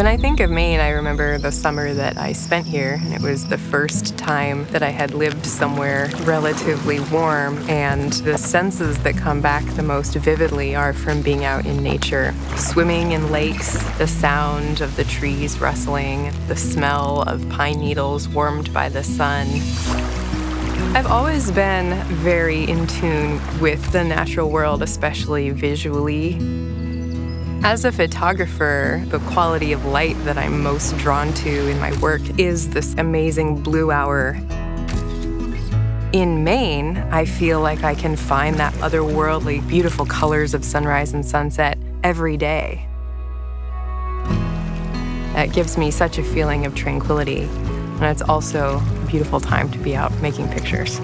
When I think of Maine, I remember the summer that I spent here, and it was the first time that I had lived somewhere relatively warm, and the senses that come back the most vividly are from being out in nature. Swimming in lakes, the sound of the trees rustling, the smell of pine needles warmed by the sun. I've always been very in tune with the natural world, especially visually. As a photographer, the quality of light that I'm most drawn to in my work is this amazing blue hour. In Maine, I feel like I can find that otherworldly, beautiful colors of sunrise and sunset every day. That gives me such a feeling of tranquility, and it's also a beautiful time to be out making pictures.